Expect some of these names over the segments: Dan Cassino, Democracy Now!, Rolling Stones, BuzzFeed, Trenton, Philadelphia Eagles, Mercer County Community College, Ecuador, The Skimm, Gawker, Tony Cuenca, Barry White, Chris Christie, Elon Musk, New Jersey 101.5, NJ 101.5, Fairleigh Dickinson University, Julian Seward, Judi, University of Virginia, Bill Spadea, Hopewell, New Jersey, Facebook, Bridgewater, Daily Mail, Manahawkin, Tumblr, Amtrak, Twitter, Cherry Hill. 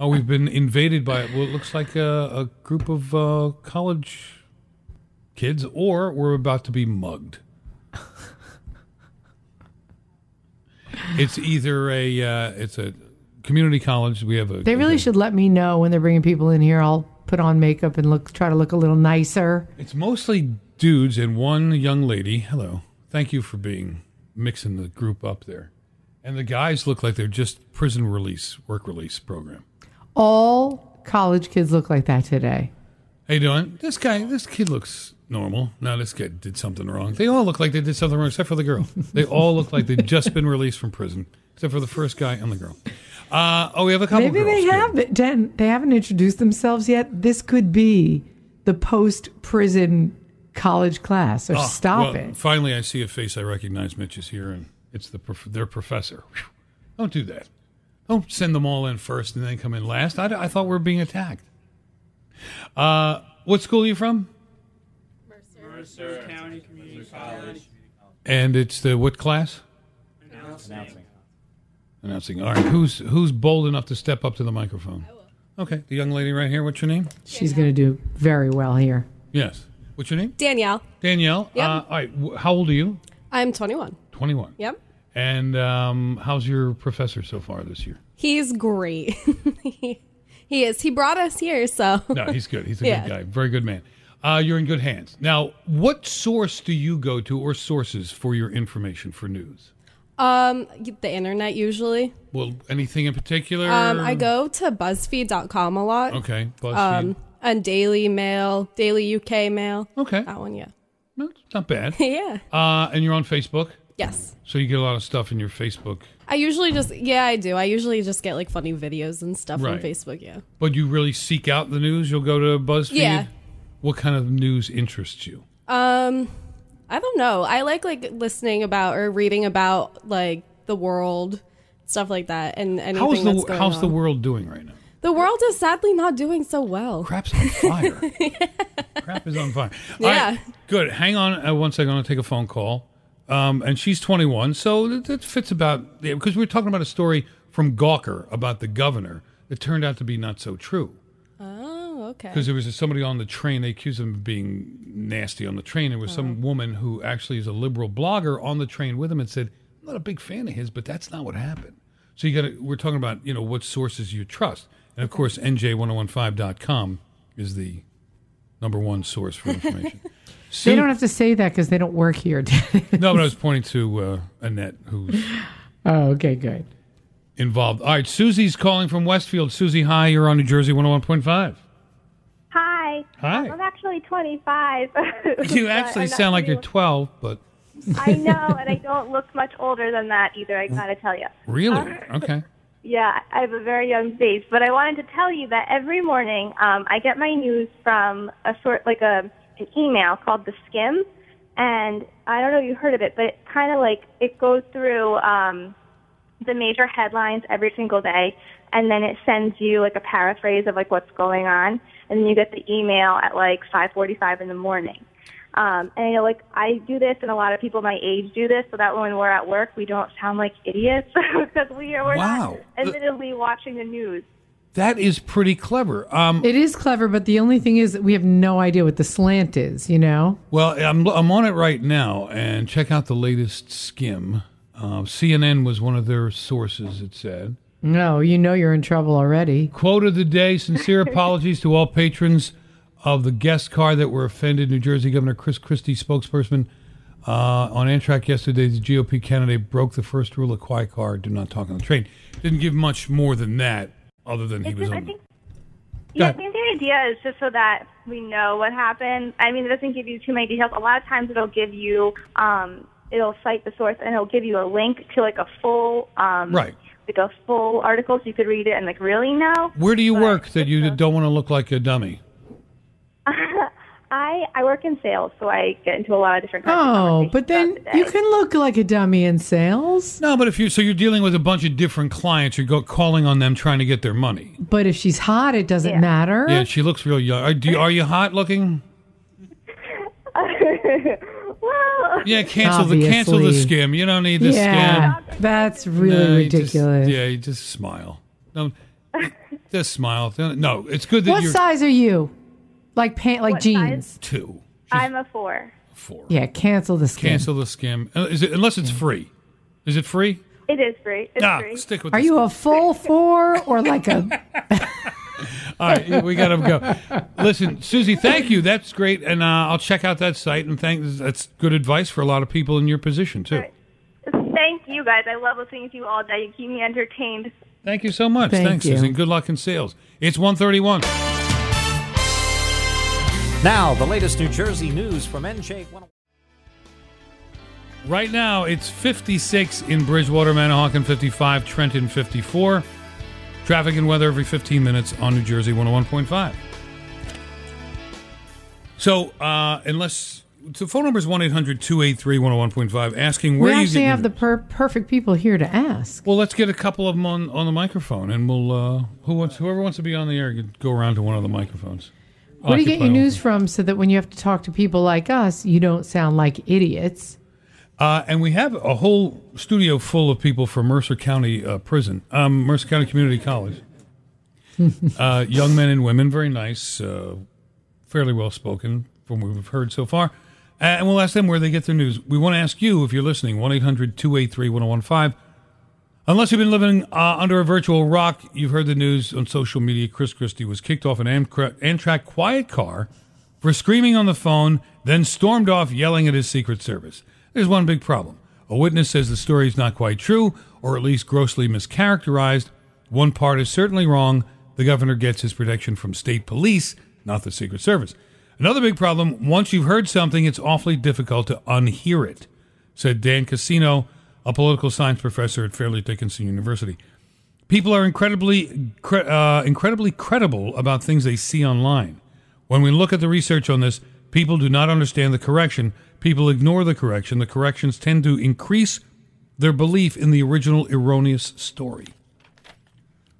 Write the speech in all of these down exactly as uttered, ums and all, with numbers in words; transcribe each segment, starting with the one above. Oh, we've been invaded by it. Well, it looks like a, a group of uh, college kids, or we're about to be mugged. It's either a uh, it's a community college. We have a. They really a, should let me know when they're bringing people in here. I'll put on makeup and look, try to look a little nicer. It's mostly dudes and one young lady. Hello, thank you for being mixing the group up there. And the guys look like they're just prison release, work release program. All college kids look like that today. How you doing? This guy, this kid looks normal. No, this kid did something wrong. They all look like they did something wrong, except for the girl. They all look like they've just been released from prison, except for the first guy and the girl. Uh, oh, we have a couple. Maybe girls they haven't. Dan, they haven't introduced themselves yet. This could be the post-prison college class. So oh, stop well, it. Finally, I see a face I recognize. Mitch is here and. It's the prof- their professor. Don't do that. Don't send them all in first and then come in last. I, I thought we were being attacked. Uh, what school are you from? Mercer, Mercer County Community College. And it's the what class? Announcing. Announcing. Announcing. All right. Who's who's bold enough to step up to the microphone? I will. Okay. The young lady right here. What's your name? She's going to do very well here. Yes. What's your name? Danielle. Danielle. Yep. Uh, all right. How old are you? I'm twenty-one. twenty-one. Yep. And um, how's your professor so far this year? He's great. he, he is. He brought us here, so. No, he's good. He's a yeah. good guy. Very good man. Uh, you're in good hands. Now, what source do you go to or sources for your information for news? Um, the internet, usually. Well, anything in particular? Um, I go to BuzzFeed dot com a lot. Okay, BuzzFeed. Um, and Daily Mail, Daily U K Mail. Okay. That one, yeah. No, it's not bad. yeah. Uh, and you're on Facebook? Yes. So you get a lot of stuff in your Facebook. I usually just, yeah, I do. I usually just get like funny videos and stuff right. on Facebook, yeah. But you really seek out the news? You'll go to BuzzFeed? Yeah. What kind of news interests you? Um, I don't know. I like like listening about or reading about like the world, stuff like that. And anything how's the, that's going how's on. the world doing right now? The world is sadly not doing so well. Crap's on fire. yeah. Crap is on fire. All yeah. right, good. Hang on uh, one second. I'm going to take a phone call. Um, and she's twenty-one, so that, that fits about... Yeah, because we were talking about a story from Gawker about the governor that turned out to be not so true. Oh, okay. Because there was somebody on the train. They accused him of being nasty on the train. There was oh. some woman who actually is a liberal blogger on the train with him and said, I'm not a big fan of his, but that's not what happened. So you got to... We're talking about, you know, what sources you trust. And, of course, N J ten fifteen dot com is the number one source for information. So, they don't have to say that because they don't work here. No, but I was pointing to uh, Annette, who's oh, okay, good involved. All right, Susie's calling from Westfield. Susie, hi, you're on New Jersey one oh one point five. Hi. Hi. I'm actually twenty-five. You actually sound like you're twelve, but... I know, and I don't look much older than that either, I gotta tell you. Really? Um, okay. Yeah, I have a very young face, but I wanted to tell you that every morning um, I get my news from a sort like a... an email called The Skimm, and I don't know if you heard of it, but it kind of like it goes through um, the major headlines every single day, and then it sends you like a paraphrase of like what's going on, and then you get the email at like five forty-five in the morning. Um, and you know, like I do this, and a lot of people my age do this, so that when we're at work, we don't sound like idiots because we are we're wow. not admittedly watching the news. That is pretty clever. Um, it is clever, but the only thing is that we have no idea what the slant is, you know? Well, I'm I'm on it right now, and check out the latest skim. Uh, C N N was one of their sources, it said. No, you know you're in trouble already. Quote of the day, sincere apologies to all patrons of the guest car that were offended. New Jersey Governor Chris Christie spokesperson uh, on Amtrak yesterday, the G O P candidate broke the first rule of quiet car, do not talk on the train. Didn't give much more than that. Other than it's he was just, on. I think, yeah, I think the idea is just so that we know what happened. I mean, it doesn't give you too many details. A lot of times it'll give you, um, it'll cite the source and it'll give you a link to like a full, um, right. like a full article so you could read it and like really know. Where do you but work that you a, don't want to look like a dummy? I I work in sales, so I get into a lot of different kinds oh, of conversations. Oh, but then you can look like a dummy in sales. No, but if you so you're dealing with a bunch of different clients, you're go, calling on them trying to get their money. But if she's hot, it doesn't yeah. matter. Yeah, she looks real young. Are, do, are you hot looking? Well, yeah, cancel obviously. the cancel the skim. You don't need the yeah, skim. That's really no, ridiculous. You just, yeah, you just smile. No, This smile. No, it's good that what you're... What size are you? Like pant, like what jeans? Size? Two. She's I'm a four. Four. Yeah, cancel the skim. Cancel the skim. Uh, is it, unless it's free. Is it free? It is free. It's ah, free. Stick with are you skim. A full four or like a... All right, we got to go. Listen, Susie, thank you. That's great. And uh, I'll check out that site. And thank. That's good advice for a lot of people in your position, too. Thank you, guys. I love listening to you all day. You keep me entertained. Thank you so much. Thank Thanks, you. Susan. Good luck in sales. It's one thirty-one. Now, the latest New Jersey news from N J one oh one. Right now, it's fifty-six in Bridgewater, Manahawkin fifty-five, Trenton fifty-four. Traffic and weather every fifteen minutes on New Jersey one oh one point five. So, uh, unless... So phone number is one eight hundred two eight three one oh one point five, asking where you get... We actually have the per- perfect people here to ask. Well, let's get a couple of them on, on the microphone, and we'll... Uh, who wants, whoever wants to be on the air, can go around to one of the microphones. Where do you get your news from so that when you have to talk to people like us, you don't sound like idiots? Uh, and we have a whole studio full of people from Mercer County uh, Prison, um, Mercer County Community College. uh, young men and women, very nice, uh, fairly well-spoken from what we've heard so far. And we'll ask them where they get their news. We want to ask you, if you're listening, one eight hundred two eight three one oh one five. Unless you've been living uh, under a virtual rock, you've heard the news on social media. Chris Christie was kicked off an Amtrak quiet car for screaming on the phone, then stormed off yelling at his Secret Service. There's one big problem. A witness says the story is not quite true, or at least grossly mischaracterized. One part is certainly wrong. The governor gets his protection from state police, not the Secret Service. Another big problem, once you've heard something, it's awfully difficult to unhear it, said Dan Cassino, a political science professor at Fairleigh Dickinson University. People are incredibly uh, incredibly credible about things they see online. When we look at the research on this, people do not understand the correction. People ignore the correction. The corrections tend to increase their belief in the original erroneous story.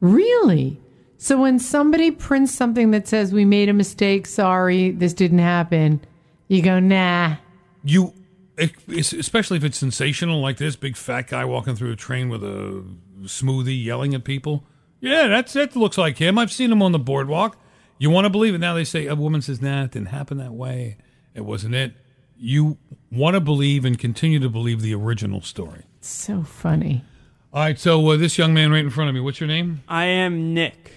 Really? So when somebody prints something that says, we made a mistake, sorry, this didn't happen, you go, nah. You, especially if it's sensational like this, big fat guy walking through a train with a smoothie yelling at people. Yeah, that's that looks like him. I've seen him on the boardwalk. You want to believe it. Now they say, a woman says, nah, it didn't happen that way. It wasn't it. You want to believe and continue to believe the original story. It's so funny. All right, so uh, this young man right in front of me, what's your name? I am Nick.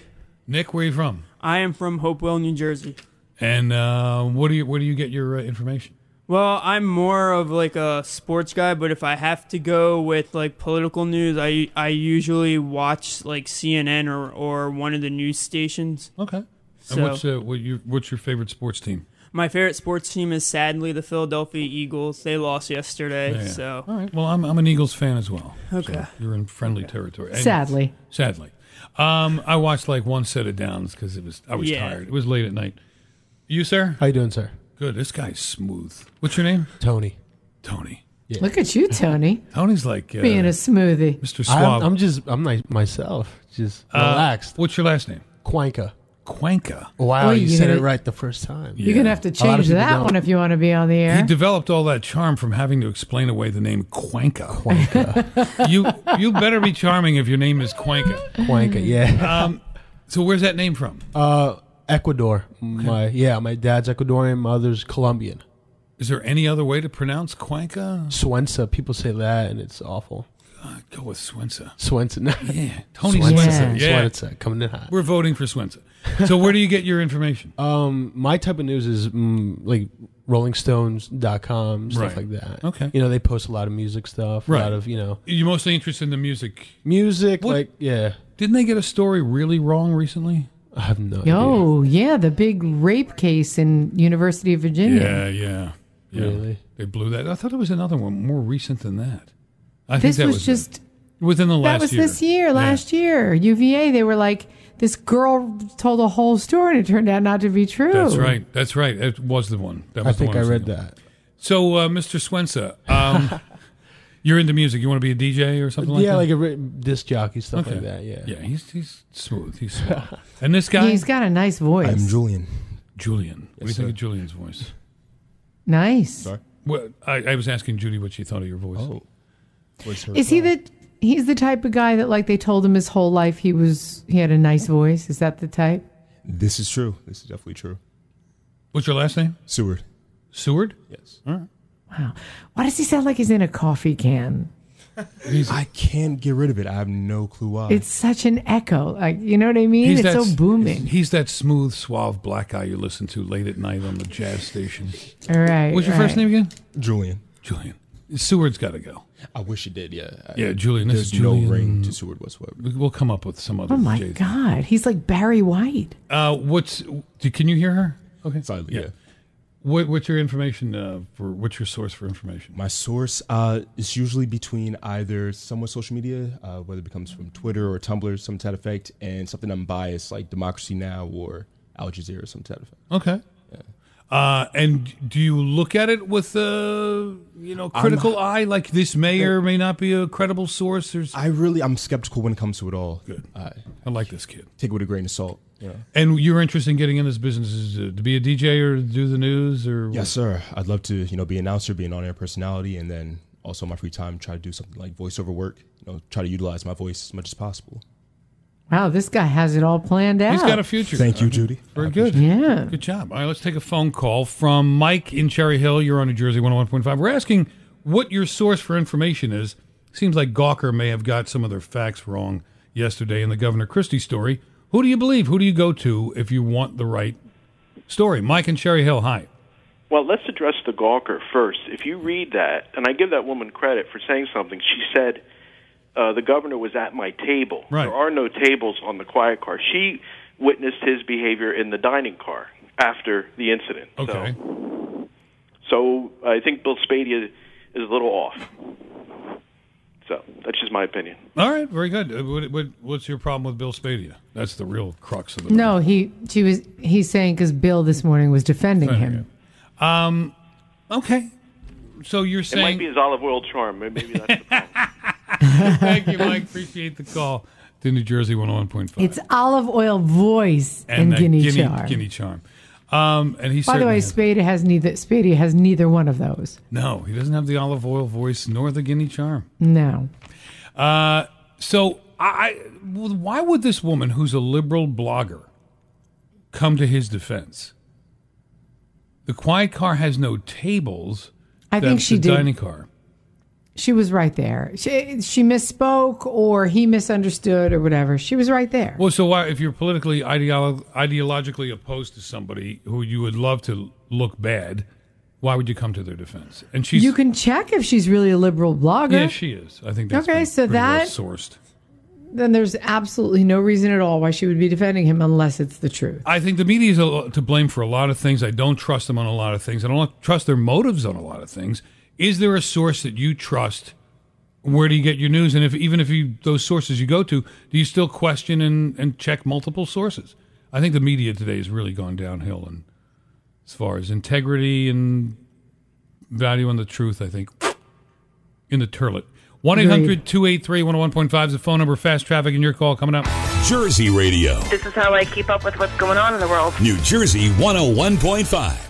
Nick, where are you from? I am from Hopewell, New Jersey. And uh, what do you, where do you get your uh, information? Well, I'm more of like a sports guy, but if I have to go with like political news, I I usually watch like C N N or, or one of the news stations. Okay. So, and what's, uh, what your, what's your favorite sports team? My favorite sports team is sadly the Philadelphia Eagles. They lost yesterday, yeah, yeah. so. All right. Well, I'm I'm an Eagles fan as well. Okay. So you're in friendly okay. territory. And sadly. Sadly. Um, I watched like one set of downs because it was I was yeah. tired. It was late at night. You, sir? How you doing, sir? Good. This guy's smooth. What's your name? Tony. Tony. Yeah. Look at you, Tony. Tony's like uh, being a smoothie, Mister Swab. I'm, I'm just I'm like myself, just uh, relaxed. What's your last name? Cuenca. Cuenca. Wow, oh, you, you said it right the first time. Yeah. You're gonna have to change that don't. one if you want to be on the air. He developed all that charm from having to explain away the name Cuenca. Cuenca. you you better be charming if your name is Cuenca. Cuenca, yeah. Um, so where's that name from? Uh, Ecuador. My okay. yeah, my dad's Ecuadorian, mother's Colombian. Is there any other way to pronounce Cuenca? Swensa. People say that, and it's awful. Uh, go with Swensa. Swensa. yeah. Tony Swensa. Yeah. Swensa. Coming in hot. We're voting for Swensa. So where do you get your information? Um, my type of news is mm, like rolling stones dot com, stuff right. like that. Okay. You know, they post a lot of music stuff. Right. A lot of, you know. You're mostly interested in the music. Music, what? like, yeah. Didn't they get a story really wrong recently? I have no idea. Oh, yeah. The big rape case in University of Virginia. Yeah, yeah. yeah. Really? They blew that. I thought it was another one more recent than that. I this think that was, was just it. within the last year. That was year. this year, last yeah. year. U V A, they were like, this girl told a whole story and it turned out not to be true. That's right. That's right. It was the one. That was I the think one I, I read that. Of. So, uh, Mister Swensa, um, you're into music. You want to be a D J or something like yeah, that? Yeah, like a disc jockey, stuff okay. like that. Yeah, yeah. He's he's smooth. He's smooth. And this guy? He's got a nice voice. I'm Julian. Julian. What yes, do you sir. think of Julian's voice? Nice. Sorry? Well, I, I was asking Judy what she thought of your voice. Oh. Is he the He's the type of guy that, like, they told him his whole life he was he had a nice voice. Is that the type? This is true. This is definitely true. What's your last name? Seward. Seward? Yes. All right. Wow. Why does he sound like he's in a coffee can? I can't get rid of it. I have no clue why. It's such an echo. Like, you know what I mean? He's it's that, so booming. He's that smooth, suave black guy you listen to late at night on the jazz station. All right. What's your right. first name again? Julian. Julian. Seward's got to go. I wish he did, yeah. I, yeah, Julian. There's this Julian. No ring to Seward whatsoever. We'll come up with some other. Oh, my J's. God. He's like Barry White. Uh, what's? Can you hear her? Okay. Silently, yeah. yeah. What, what's your information uh, for? What's your source for information? My source uh, is usually between either someone's social media, uh, whether it comes from Twitter or Tumblr, some to that effect, and something unbiased like Democracy Now! Or Al Jazeera, some to that effect. Okay. Yeah. Uh, and do you look at it with a you know critical I'm, eye? Like this may or may not be a credible source. There's... I really I'm skeptical when it comes to it all. Good. Uh, I like this kid. Take it with a grain of salt. Yeah. And your interest in getting in this business is to be a D J or do the news or? Yes, sir. I'd love to, you know, be an announcer, be an on-air personality, and then also in my free time try to do something like voiceover work. You know, try to utilize my voice as much as possible. Wow, this guy has it all planned out. He's got a future. Thank you, Judy. Very good. Yeah. Good job. All right, let's take a phone call from Mike in Cherry Hill. You're on New Jersey one oh one point five. We're asking what your source for information is. Seems like Gawker may have got some of their facts wrong yesterday in the Governor Christie story. Who do you believe? Who do you go to if you want the right story? Mike and Cherry Hill, hi. Well, let's address the Gawker first. If you read that, and I give that woman credit for saying something, she said, uh, the governor was at my table. Right. There are no tables on the quiet car. She witnessed his behavior in the dining car after the incident. Okay. So, so I think Bill Spadea is a little off. So that's just my opinion. All right, very good. What, what, what's your problem with Bill Spadea? That's the real crux of it. No, he she was he's saying because Bill this morning was defending him. him. Um, okay, so you're saying it might be his olive oil charm. Maybe that's the problem. Thank you, Mike. Appreciate the call to New Jersey one oh one point five. It's olive oil voice and, and Guinea, Guinea charm. Guinea charm. Um, and he By the way, Spadea has neither Spadea has neither one of those. No, he doesn't have the olive oil voice nor the Guinea charm. No. Uh, so I, why would this woman, who's a liberal blogger, come to his defense? The quiet car has no tables. I think she did. The dining car. She was right there. She she misspoke, or he misunderstood, or whatever. She was right there. Well, so why, if you're politically ideolo- ideologically opposed to somebody who you would love to look bad, why would you come to their defense? And she's you can check if she's really a liberal blogger. Yeah, she is. I think that's okay. Been so pretty that well sourced. Then there's absolutely no reason at all why she would be defending him unless it's the truth. I think the media is to blame for a lot of things. I don't trust them on a lot of things. I don't trust their motives on a lot of things. Is there a source that you trust? Where do you get your news? And if even if you those sources you go to, do you still question and, and check multiple sources? I think the media today has really gone downhill, and as far as integrity and value and the truth, I think, in the turlet. one eight hundred two eight three one oh one point five is the phone number. Fast traffic and your call coming up. Jersey Radio. This is how I keep up with what's going on in the world. New Jersey one oh one point five.